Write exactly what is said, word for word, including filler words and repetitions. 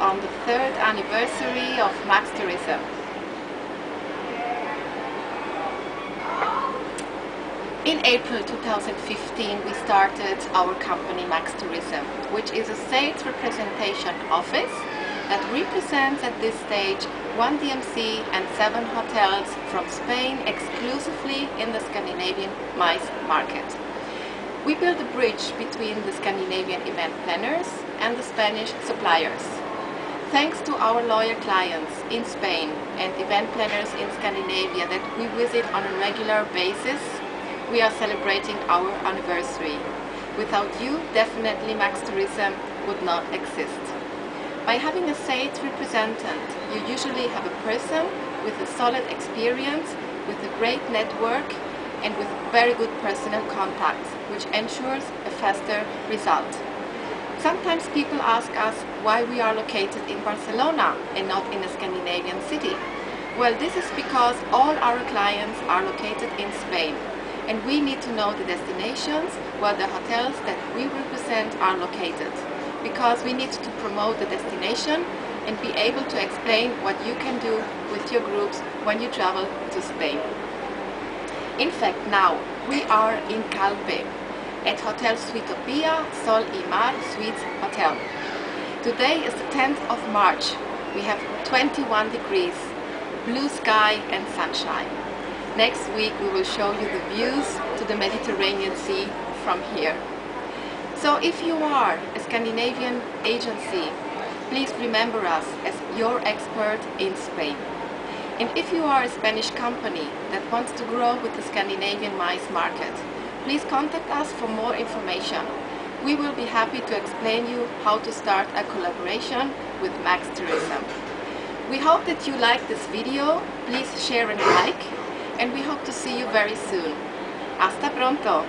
on the third anniversary of Max Tourism. In April two thousand fifteen, we started our company Max Tourism, which is a sales representation office that represents at this stage one D M C and seven hotels from Spain, exclusively in the Scandinavian MICE market. We built a bridge between the Scandinavian event planners and the Spanish suppliers. Thanks to our loyal clients in Spain and event planners in Scandinavia that we visit on a regular basis, we are celebrating our anniversary. Without you, definitely Max Tourism would not exist. By having a sales representative, you usually have a person with a solid experience, with a great network and with very good personal contacts, which ensures a faster result. Sometimes people ask us why we are located in Barcelona and not in a Scandinavian city. Well, this is because all our clients are located in Spain. And we need to know the destinations where the hotels that we represent are located, because we need to promote the destination and be able to explain what you can do with your groups when you travel to Spain. In fact, now we are in Calpe at Hotel Suitopía Sol y Mar Suite Hotel. Today is the tenth of March. We have twenty-one degrees, blue sky and sunshine. Next week we will show you the views to the Mediterranean Sea from here. So if you are a Scandinavian agency, please remember us as your expert in Spain. And if you are a Spanish company that wants to grow with the Scandinavian MICE market, please contact us for more information. We will be happy to explain you how to start a collaboration with Max Tourism. We hope that you like this video. Please share and like. And we hope to see you very soon. Hasta pronto!